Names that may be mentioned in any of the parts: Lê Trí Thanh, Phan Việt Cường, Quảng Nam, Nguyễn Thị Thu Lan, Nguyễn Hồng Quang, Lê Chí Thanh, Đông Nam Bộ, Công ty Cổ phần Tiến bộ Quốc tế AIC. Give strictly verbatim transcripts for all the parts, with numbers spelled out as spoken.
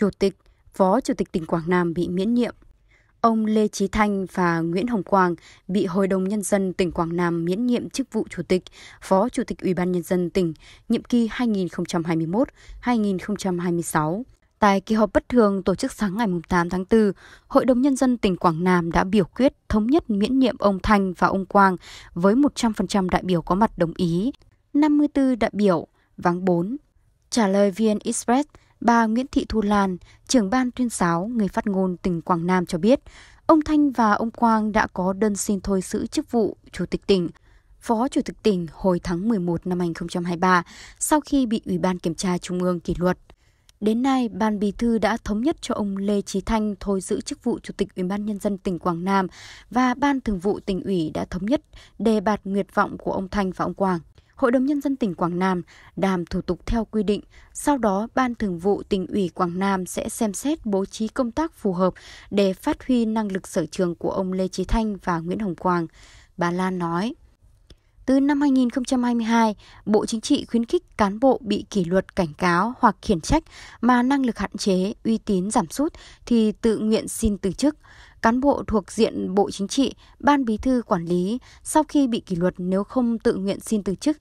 Chủ tịch, Phó Chủ tịch tỉnh Quảng Nam bị miễn nhiệm. Ông Lê Trí Thanh và Nguyễn Hồng Quang bị Hội đồng Nhân dân tỉnh Quảng Nam miễn nhiệm chức vụ Chủ tịch, Phó Chủ tịch Ủy ban Nhân dân tỉnh, nhiệm kỳ hai nghìn không trăm hai mươi mốt đến hai nghìn không trăm hai mươi sáu. Tại kỳ họp bất thường tổ chức sáng ngày tám tháng tư, Hội đồng Nhân dân tỉnh Quảng Nam đã biểu quyết thống nhất miễn nhiệm ông Thanh và ông Quang với một trăm phần trăm đại biểu có mặt đồng ý, năm mươi tư đại biểu, vắng bốn. Trả lời vê en Express, bà Nguyễn Thị Thu Lan, trưởng ban tuyên giáo, người phát ngôn tỉnh Quảng Nam cho biết, ông Thanh và ông Quang đã có đơn xin thôi giữ chức vụ Chủ tịch tỉnh, Phó Chủ tịch tỉnh hồi tháng mười một năm hai nghìn không trăm hai mươi ba sau khi bị Ủy ban Kiểm tra Trung ương kỷ luật. Đến nay, Ban Bí thư đã thống nhất cho ông Lê Trí Thanh thôi giữ chức vụ Chủ tịch Ủy ban Nhân dân tỉnh Quảng Nam và Ban Thường vụ tỉnh ủy đã thống nhất đề bạt nguyện vọng của ông Thanh và ông Quang. Hội đồng Nhân dân tỉnh Quảng Nam làm thủ tục theo quy định, sau đó Ban Thường vụ tỉnh ủy Quảng Nam sẽ xem xét bố trí công tác phù hợp để phát huy năng lực sở trường của ông Lê Trí Thanh và Nguyễn Hồng Quang, bà Lan nói. Từ năm hai nghìn không trăm hai mươi hai, Bộ Chính trị khuyến khích cán bộ bị kỷ luật cảnh cáo hoặc khiển trách mà năng lực hạn chế, uy tín giảm sút thì tự nguyện xin từ chức. Cán bộ thuộc diện Bộ Chính trị, Ban Bí thư quản lý sau khi bị kỷ luật nếu không tự nguyện xin từ chức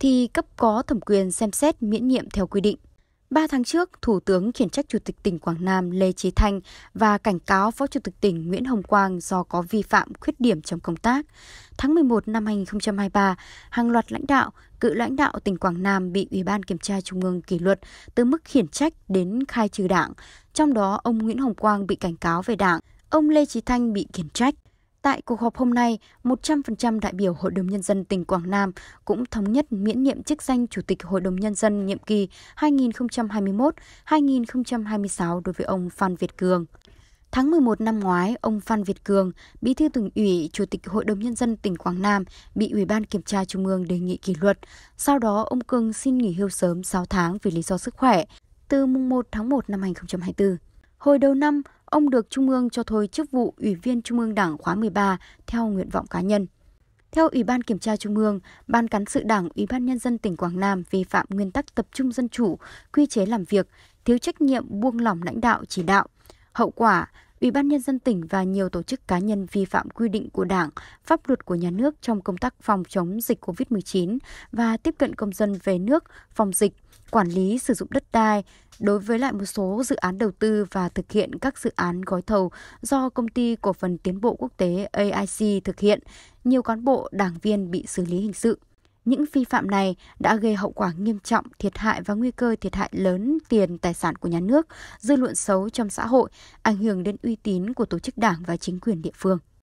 thì cấp có thẩm quyền xem xét miễn nhiệm theo quy định. Ba tháng trước, Thủ tướng khiển trách Chủ tịch tỉnh Quảng Nam Lê Trí Thanh và cảnh cáo Phó Chủ tịch tỉnh Nguyễn Hồng Quang do có vi phạm khuyết điểm trong công tác. Tháng mười một năm hai nghìn không trăm hai mươi ba, hàng loạt lãnh đạo, cựu lãnh đạo tỉnh Quảng Nam bị Ủy ban Kiểm tra Trung ương kỷ luật từ mức khiển trách đến khai trừ đảng. Trong đó, ông Nguyễn Hồng Quang bị cảnh cáo về đảng, ông Lê Trí Thanh bị khiển trách. Tại cuộc họp hôm nay, một trăm phần trăm đại biểu Hội đồng Nhân dân tỉnh Quảng Nam cũng thống nhất miễn nhiệm chức danh Chủ tịch Hội đồng Nhân dân nhiệm kỳ hai nghìn không trăm hai mươi mốt đến hai nghìn không trăm hai mươi sáu đối với ông Phan Việt Cường. Tháng mười một năm ngoái, ông Phan Việt Cường, Bí thư Tỉnh ủy, Chủ tịch Hội đồng Nhân dân tỉnh Quảng Nam, bị Ủy ban Kiểm tra Trung ương đề nghị kỷ luật. Sau đó, ông Cường xin nghỉ hưu sớm sáu tháng vì lý do sức khỏe, từ mùng một tháng một năm hai nghìn không trăm hai mươi tư. Hồi đầu năm, ông được Trung ương cho thôi chức vụ Ủy viên Trung ương Đảng khóa mười ba theo nguyện vọng cá nhân. Theo Ủy ban Kiểm tra Trung ương, Ban Cán sự Đảng Ủy ban Nhân dân tỉnh Quảng Nam vi phạm nguyên tắc tập trung dân chủ, quy chế làm việc, thiếu trách nhiệm buông lỏng lãnh đạo chỉ đạo. Hậu quả, Ủy ban Nhân dân tỉnh và nhiều tổ chức cá nhân vi phạm quy định của Đảng, pháp luật của nhà nước trong công tác phòng chống dịch covid mười chín và tiếp cận công dân về nước, phòng dịch, quản lý sử dụng đất đai, đối với lại một số dự án đầu tư và thực hiện các dự án gói thầu do Công ty Cổ phần Tiến bộ Quốc tế A I C thực hiện, nhiều cán bộ, đảng viên bị xử lý hình sự. Những vi phạm này đã gây hậu quả nghiêm trọng, thiệt hại và nguy cơ thiệt hại lớn tiền tài sản của nhà nước, dư luận xấu trong xã hội, ảnh hưởng đến uy tín của tổ chức đảng và chính quyền địa phương.